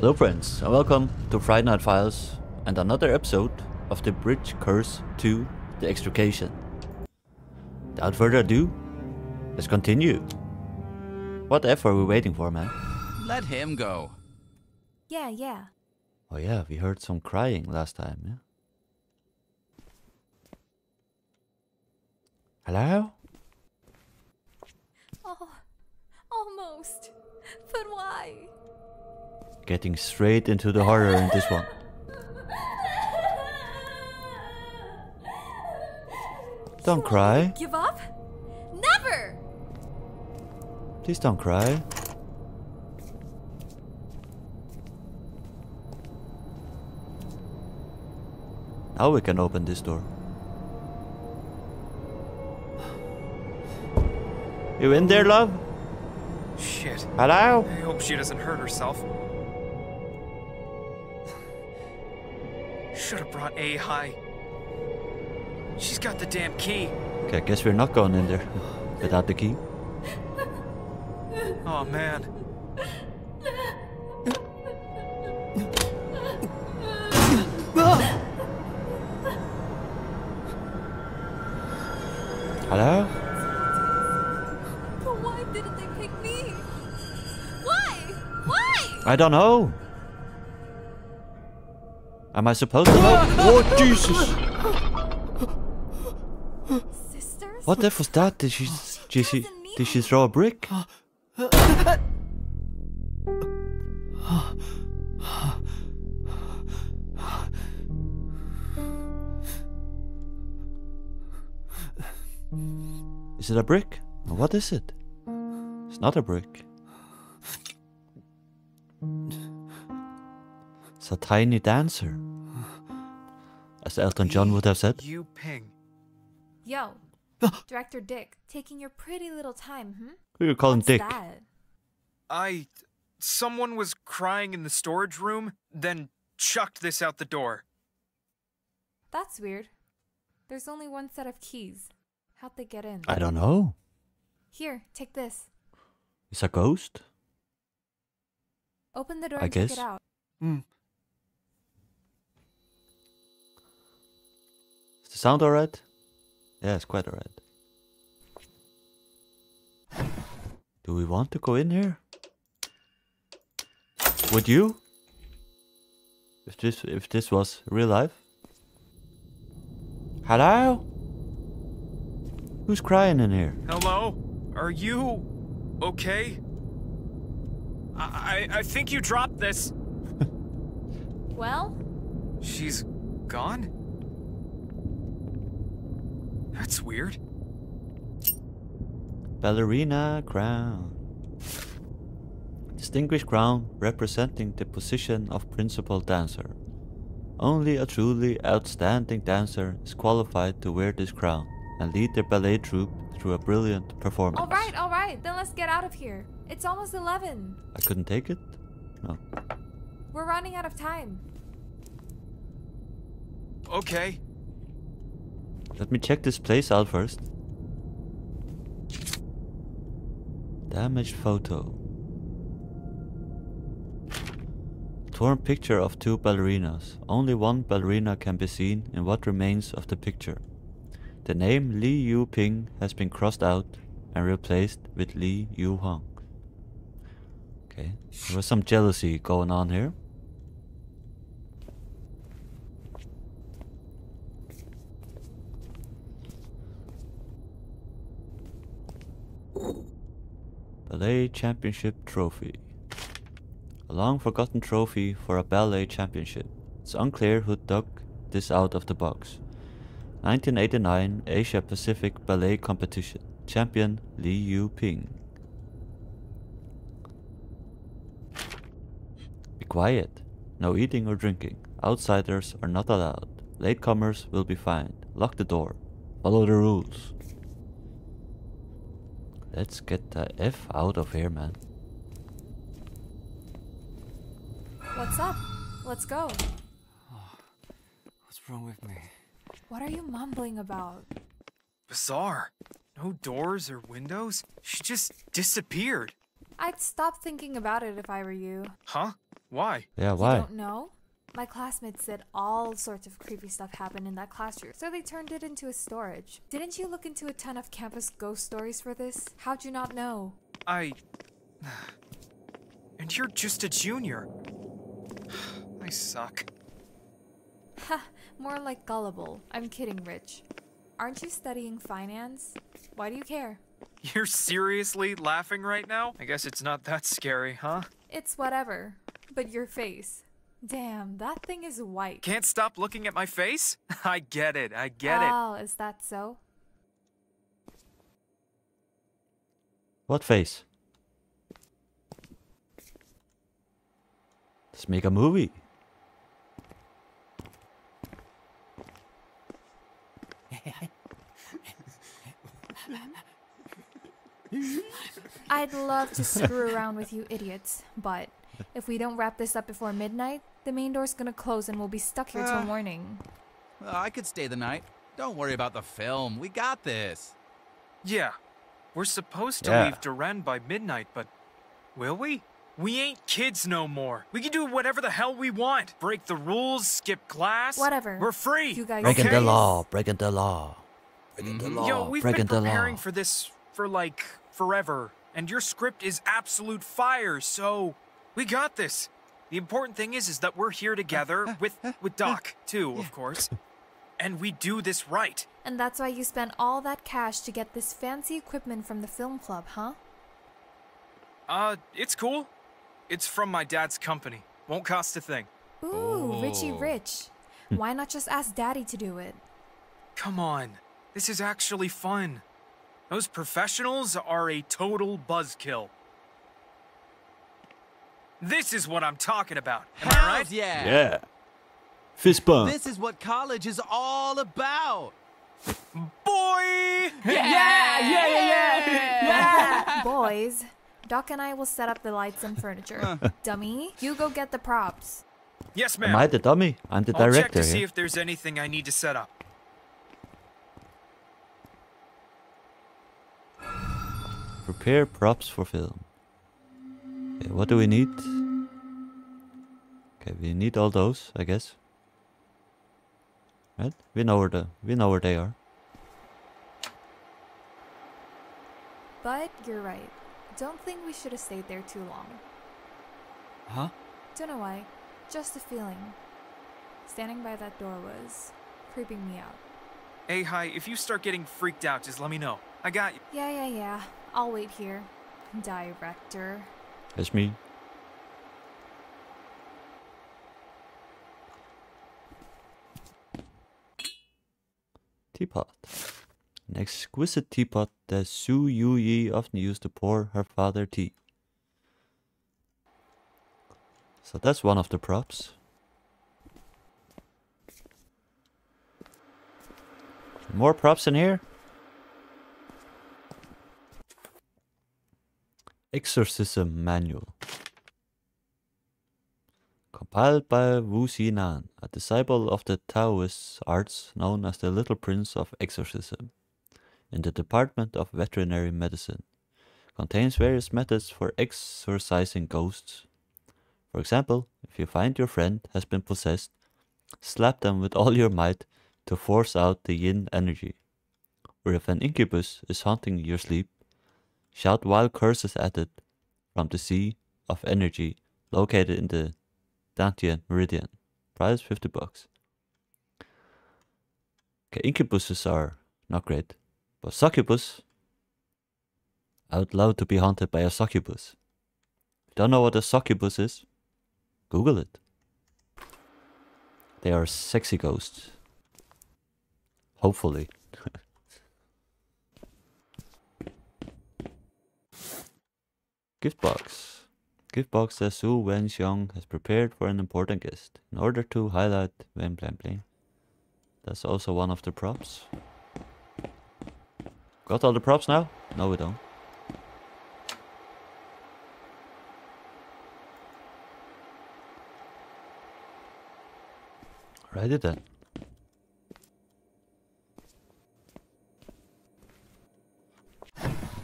Hello friends, and welcome to FrightNight Files and another episode of The Bridge Curse 2: The Extrication. Without further ado, let's continue. Whatever we're waiting for, man. Let him go. Yeah. Oh yeah, we heard some crying last time, yeah? Hello? Oh, almost. But why? Getting straight into the horror in this one. Don't cry. Give up? Never! Please don't cry. Now we can open this door. You in there, love? Shit. Hello? I hope she doesn't hurt herself. Should have brought A high. She's got the damn key. Okay, I guess we're not going in there without the key. Oh man. Hello? But why didn't they pick me? Why? Why? I don't know. Am I supposed to know? Oh Jesus! What the f was that? Did she throw a brick? Is it a brick? What is it? It's not a brick. It's a tiny dancer, as Elton John would have said. Yu Ping. Yo. Director Dick, taking your pretty little time, hmm? Who you calling Dick? That? Someone was crying in the storage room, then chucked this out the door. That's weird. There's only one set of keys. How'd they get in? I don't know. Here, take this. It's a ghost? Open the door and check it out. Is the sound alright? Yeah, it's quite alright. Do we want to go in here? Would you? If this was real life? Hello? Who's crying in here? Hello? Are you okay? I think you dropped this. Well? She's gone? That's weird. Ballerina crown. Distinguished crown representing the position of principal dancer. Only a truly outstanding dancer is qualified to wear this crown and lead their ballet troupe through a brilliant performance. Alright, then let's get out of here. It's almost 11. I couldn't take it? No. We're running out of time. Okay. Let me check this place out first. Damaged photo. Torn picture of two ballerinas. Only one ballerina can be seen in what remains of the picture. The name Li Yu Ping has been crossed out and replaced with Li Yu Hong. Okay, there was some jealousy going on here. Ballet Championship Trophy. A long forgotten trophy for a ballet championship. It's unclear who dug this out of the box. 1989 Asia Pacific Ballet Competition. Champion Li Yu Ping. Be quiet. No eating or drinking. Outsiders are not allowed. Latecomers will be fined. Lock the door. Follow the rules. Let's get the F out of here, man. What's up? Let's go. Oh, what's wrong with me? What are you mumbling about? Bizarre. No doors or windows. She just disappeared. I'd stop thinking about it if I were you. Huh? Why? Yeah, why? I don't know. My classmates said all sorts of creepy stuff happened in that classroom, so they turned it into a storage. Didn't you look into a ton of campus ghost stories for this? How'd you not know? I... And you're just a junior. I suck. Ha, more like gullible. I'm kidding, Rich. Aren't you studying finance? Why do you care? You're seriously laughing right now? I guess it's not that scary, huh? It's whatever. But your face. Damn, that thing is white. Can't stop looking at my face? I get it, I get it. Oh, is that so? What face? Let's make a movie. I'd love to screw around with you idiots, but if we don't wrap this up before midnight, the main door's gonna close and we'll be stuck here till morning. I could stay the night. Don't worry about the film. We got this. Yeah. We're supposed to leave Duran by midnight, but will we? We ain't kids no more. We can do whatever the hell we want. Break the rules, skip class. Whatever. We're free. You guys breaking the law. Breaking the law. Breaking the law. Yo, we've been preparing for this for like forever, and your script is absolute fire, so... We got this. The important thing is that we're here together with Doc too, of course. And we do this right. And that's why you spent all that cash to get this fancy equipment from the film club, huh? It's cool. It's from my dad's company. Won't cost a thing. Ooh, Richie Rich. Why not just ask Daddy to do it? Come on. This is actually fun. Those professionals are a total buzzkill. This is what I'm talking about. Am I right? Yeah. Yeah. Fist bump. This is what college is all about. Boy! Yeah! Yeah! Yeah! Yeah! Yeah! Boys, Doc and I will set up the lights and furniture. Dummy, you go get the props. Yes, ma'am. Am I the dummy? I'm the director. I'll check to see if there's anything I need to set up. Prepare props for film. Okay, what do we need? Okay, we need all those, I guess. Right? We know where they are. But you're right. Don't think we should have stayed there too long. Huh? Don't know why. Just a feeling. Standing by that door was creeping me out. Hey, hi. If you start getting freaked out, just let me know. I got you. Yeah. I'll wait here. Director. That's me. Teapot. An exquisite teapot that Su Yu Yi often used to pour her father tea. So that's one of the props. More props in here. Exorcism Manual. Compiled by Wu Xinan, a disciple of the Taoist arts known as the Little Prince of Exorcism, in the Department of Veterinary Medicine. Contains various methods for exorcising ghosts. For example, if you find your friend has been possessed, slap them with all your might to force out the yin energy. Or if an incubus is haunting your sleep, shout wild curses at it from the sea of energy located in the Dantian meridian. Price $50. Okay, incubuses are not great, but succubus. I would love to be haunted by a succubus. If you don't know what a succubus is, Google it. They are sexy ghosts. Hopefully. Gift box. Gift box that Su Wen Xiong has prepared for an important guest in order to highlight Wen Blan Bling. That's also one of the props. Got all the props now? No, we don't. Righty then.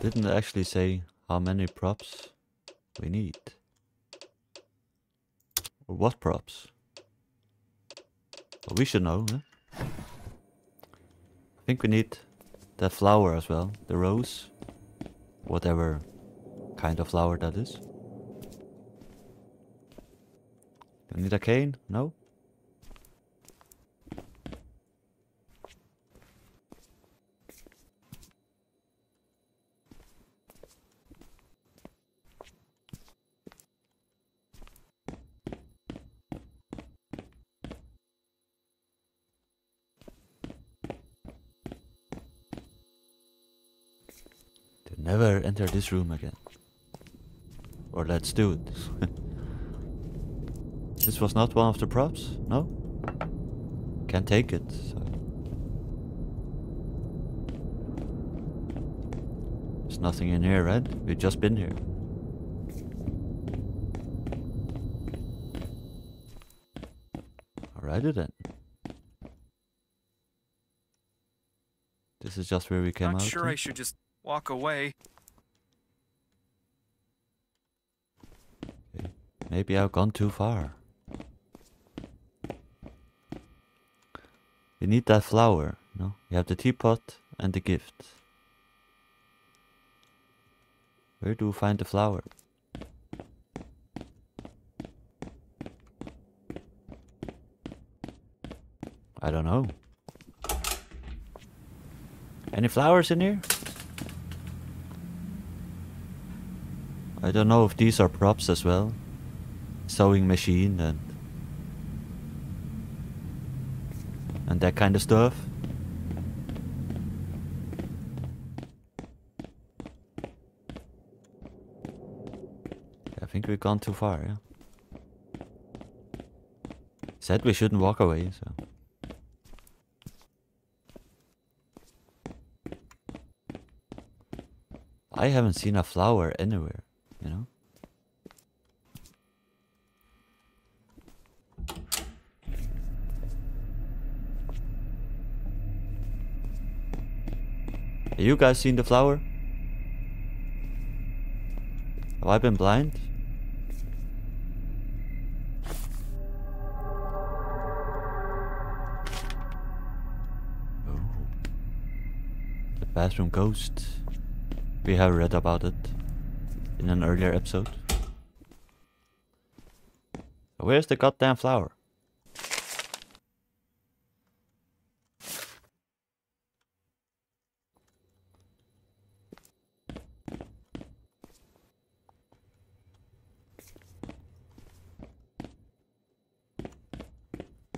Didn't actually say how many props we need. Or what props? Well, we should know, huh? I think we need that flower as well. The rose. Whatever kind of flower that is. Do I need a cane? No? Never enter this room again. Or let's do it. This was not one of the props? No? Can't take it. So. There's nothing in here, right? We've just been here. Alrighty then. This is just where we came out. Not sure I should just walk away. Okay. Maybe I've gone too far. We need that flower, no? We have the teapot and the gift. Where do we find the flower? I don't know. Any flowers in here? I don't know if these are props as well. Sewing machine and that kind of stuff. I think we've gone too far, yeah. Said we shouldn't walk away, so. I haven't seen a flower anywhere. You know? Have you guys seen the flower? Have I been blind? Oh. The bathroom ghost. We have read about it in an earlier episode. Where's the goddamn flower?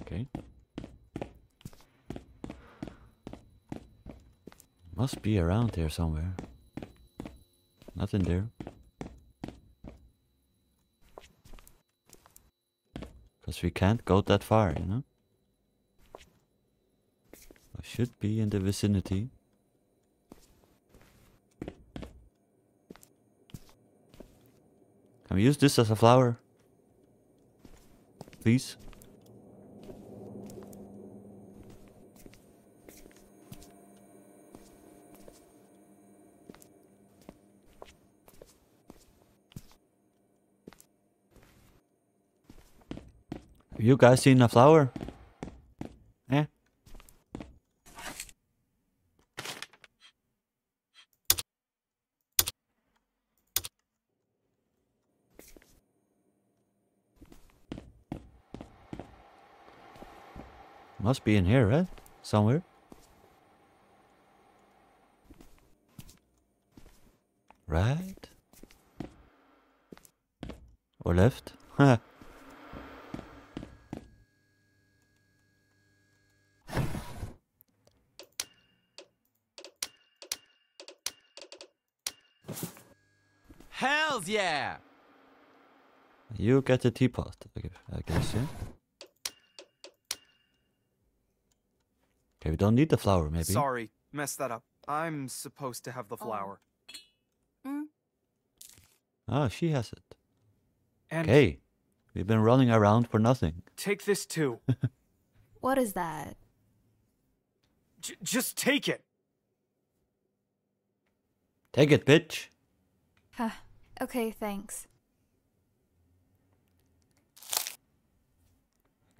Okay. Must be around here somewhere. Nothing there. Because we can't go that far, you know? I should be in the vicinity. Can we use this as a flower? Please? You guys seen a flower? Eh? Must be in here, right? Somewhere. Right? Or left? Huh. Yeah. You get a teapot, I guess, yeah? Okay, we don't need the flower, maybe. Sorry, messed that up. I'm supposed to have the flower. Oh, oh, she has it. And okay. We've been running around for nothing. Take this too. What is that? Just take it. Take it, bitch. Huh. Okay, thanks.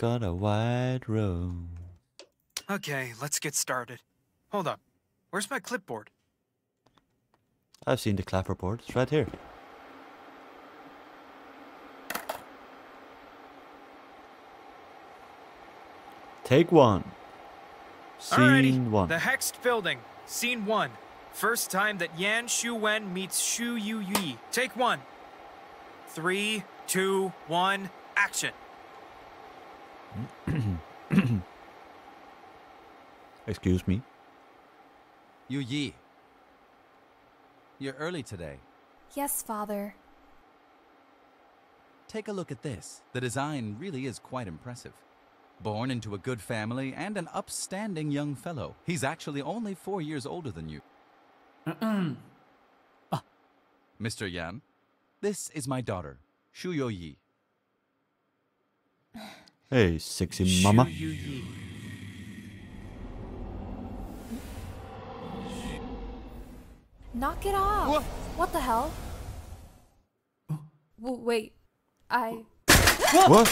on a wide road. Okay, let's get started. Hold up. Where's my clipboard? I've seen the clapperboard. It's right here. Take one. Scene Alrighty. One. The Hexed Building. Scene one. First time that Yan Shu Wen meets Su Yu Yi. Take one. 3, 2, 1, action. Excuse me. Yu Yi. You're early today. Yes, Father. Take a look at this. The design really is quite impressive. Born into a good family and an upstanding young fellow. He's actually only 4 years older than you. Mr. Yan, this is my daughter, Su Yu Yi. Hey, sexy mama. Su Yu Yi. Knock it off. What the hell? Wait, What?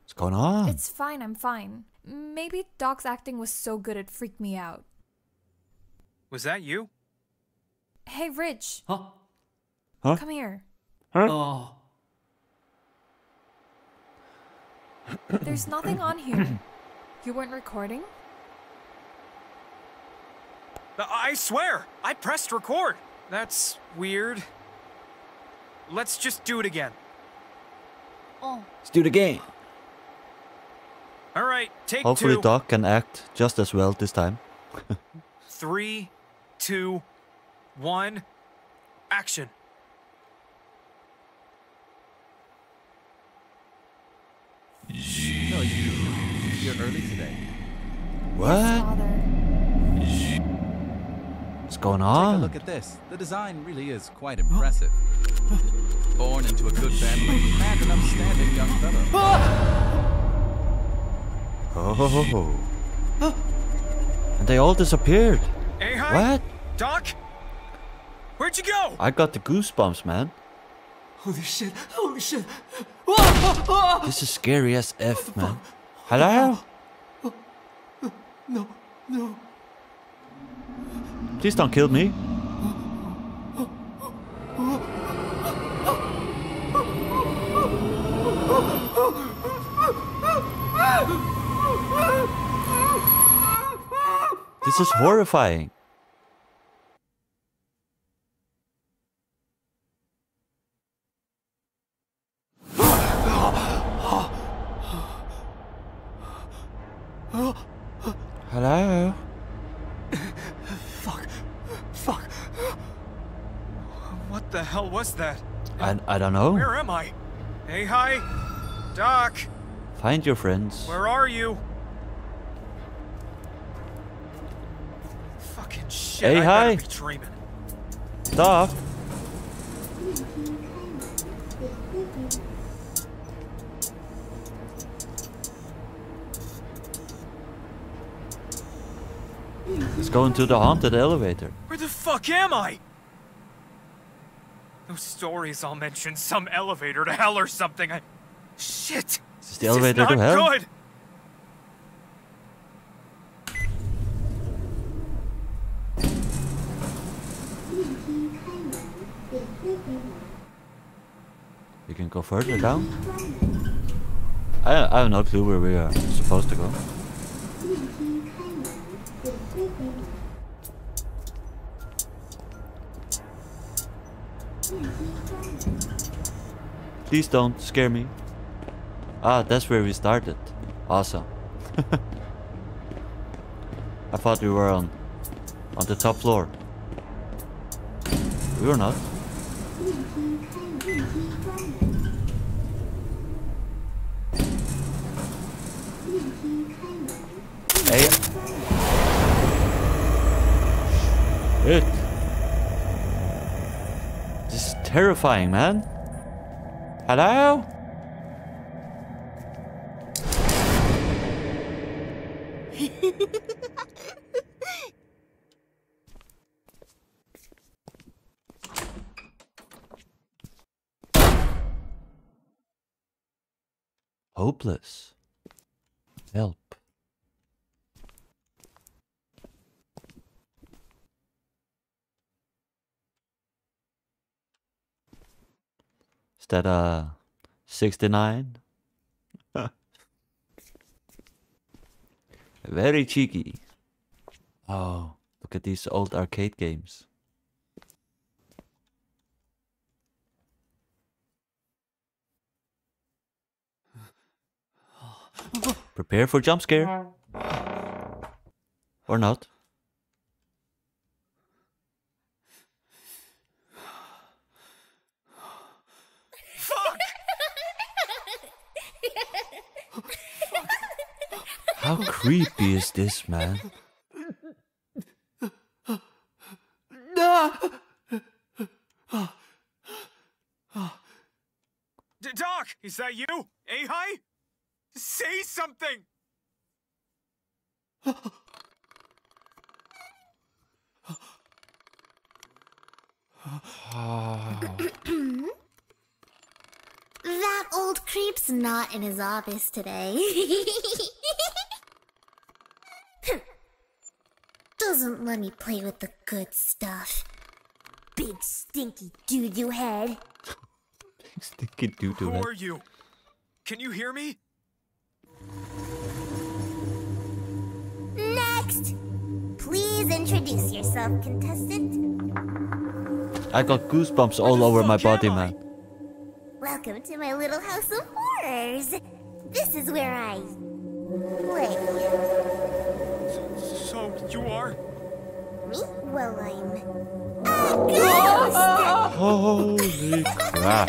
What's going on? It's fine, I'm fine. Maybe Doc's acting was so good it freaked me out. Was that you? Hey, Rich. Huh? Come here. Oh. There's nothing on here. You weren't recording? I swear! I pressed record! That's weird. Let's just do it again. Oh. Let's do it again. Alright, take Hopefully two. Hopefully Doc can act just as well this time. 3, 2, 1, action. No, you're early today. What? What's going on? Take a look at this. The design really is quite impressive. Born into a good family and an upstanding young fellow. Oh. And they all disappeared. What? Doc? Where'd you go? I got the goosebumps, man. Holy shit. Holy shit. This is scary as F, man. Hello? No. No. Please don't kill me. This is horrifying. Hello? Fuck. What the hell was that? I don't know. Where am I? Hey, hi. Doc. Find your friends. Where are you? Fucking shit. Hey, hi. Doc. Let's go into the haunted elevator. Where the fuck am I? Those stories all mention some elevator to hell or something. Shit! Is the elevator to hell? Good. You can go further down. I have no clue where we are supposed to go. Please don't scare me. Ah, that's where we started. Awesome. I thought we were on the top floor. We were not. Hey. Shit. This is terrifying, man. Hello? Hopeless. Help. Is that 69? Very cheeky. Oh, look at these old arcade games. Prepare for jump scare. Or not. How creepy is this, man? Doc, is that you? Ahai? Say something! That old creep's not in his office today. Doesn't let me play with the good stuff. Big stinky doo-doo head. Big stinky doo-doo head. Who are you? Can you hear me? Next! Please introduce yourself, contestant. I got goosebumps all over my body, man. Welcome to my little house of horrors. This is where I play. So you are? Me? Well, I'm a ghost! Holy crap.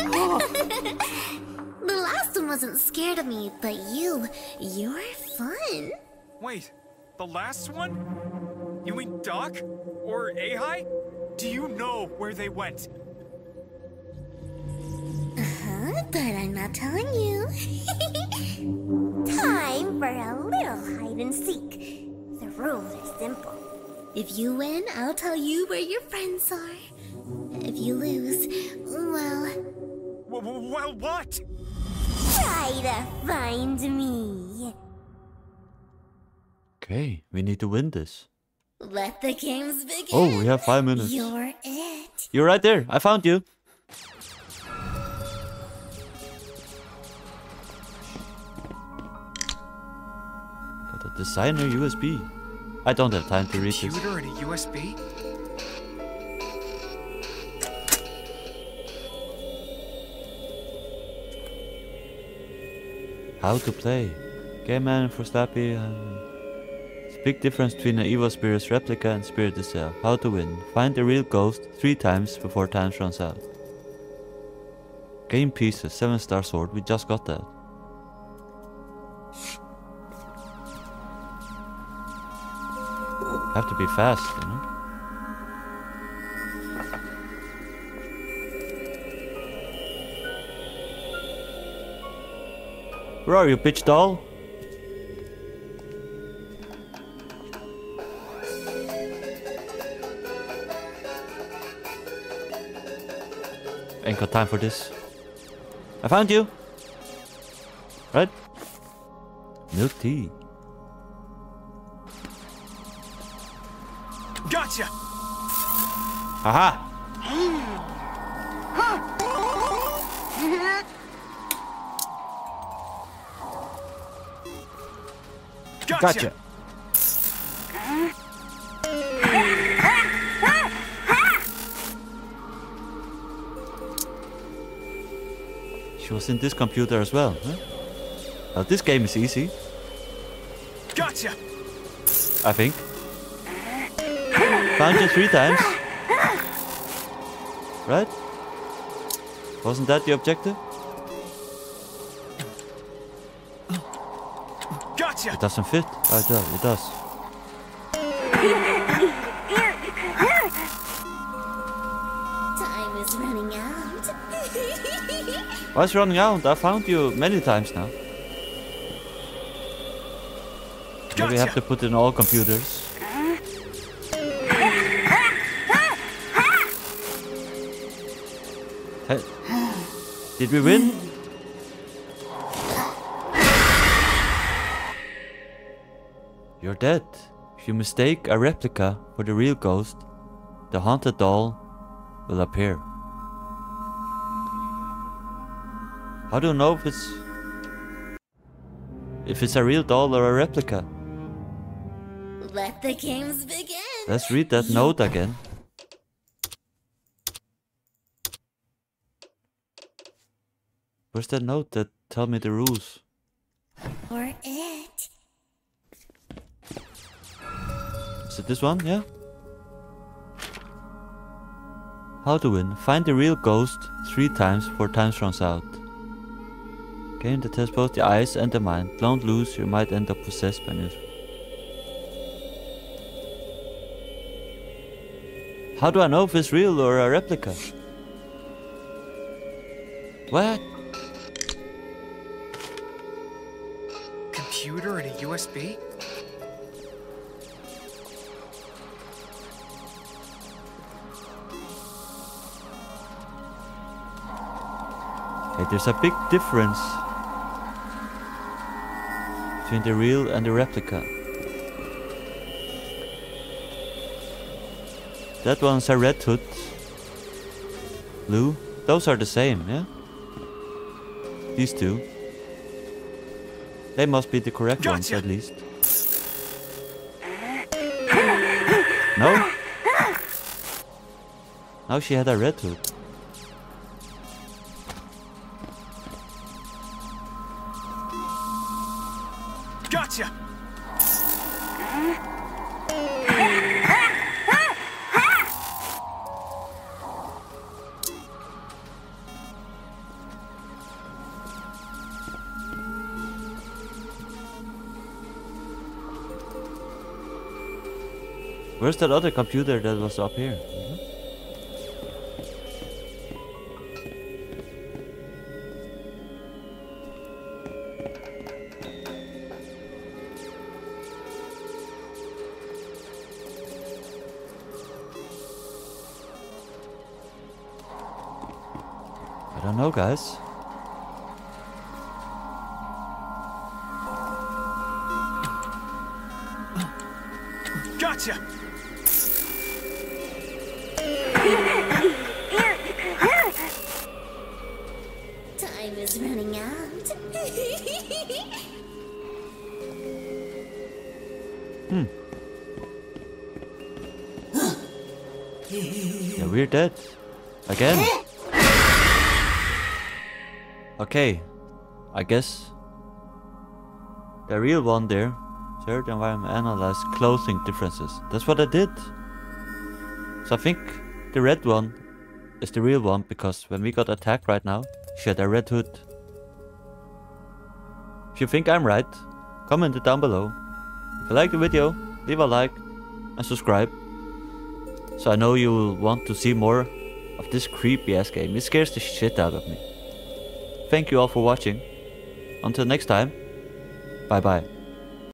The last one wasn't scared of me, but you're fun. Wait, the last one? You mean Doc? Or Ahai? Do you know where they went? Uh-huh, but I'm not telling you. Time for a little hide and seek. The rules are simple. If you win, I'll tell you where your friends are. If you lose, well... Well, what? Try to find me. Okay, we need to win this. Let the games begin. Oh, we have 5 minutes. You're it. You're right there. I found you. Got a designer USB. I don't have time to read this. Computer and a USB? How to play. Game Man for Slappy. It's a big difference between an evil spirit's replica and spirit itself. How to win. Find the real ghost 3 times before time runs out. Game pieces. 7-star sword. We just got that. Have to be fast, you know. Where are you, bitch doll? Ain't got time for this. I found you! Right? Milk tea. Gotcha! Aha! Gotcha. She was in this computer as well, huh? Well, this game is easy. Gotcha. I think. Found you 3 times. Right? Wasn't that the objective? It doesn't fit. Oh, it does. It does. Time is running out. Why is running out? I found you many times now. Gotcha. Maybe I have to put in all computers. Hey. Did we win? You're dead. If you mistake a replica for the real ghost, the haunted doll will appear. How do you know if it's a real doll or a replica? Let the games begin. Let's read that note again. Where's that note that tell me the rules? Or it. Is it this one? Yeah. How to win. Find the real ghost 3 times, 4 times runs out. Game that tests both the eyes and the mind. Don't lose, you might end up possessed by it. How do I know if it's real or a replica? What? Computer and a USB? Okay, there's a big difference between the real and the replica. That one's a red hood. Blue. Those are the same, yeah? These two. They must be the correct ones, at least. No? Now she had a red hood. Gotcha! Where's that other computer that was up here? Mm-hmm. I don't know, guys. Gotcha! Yeah, we're dead. Again. Okay. I guess the real one there. Third environment analyze clothing differences. That's what I did. So I think the red one is the real one because when we got attacked right now, she had a red hood. If you think I'm right, comment it down below. If you like the video, leave a like and subscribe. So I know you'll want to see more of this creepy ass game. It scares the shit out of me. Thank you all for watching. Until next time, bye bye.